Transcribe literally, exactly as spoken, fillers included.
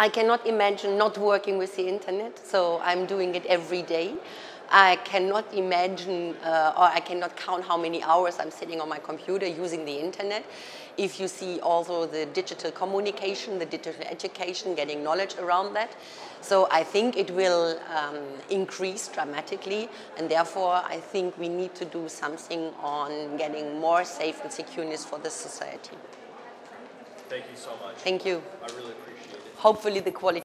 I cannot imagine not working with the internet, so I'm doing it every day. I cannot imagine uh, or I cannot count how many hours I'm sitting on my computer using the internet. If you see also the digital communication, the digital education, getting knowledge around that. So I think it will um, increase dramatically, and therefore I think we need to do something on getting more safe and secureness for this society. Thank you so much. Thank you. I really appreciate it. Hopefully the quality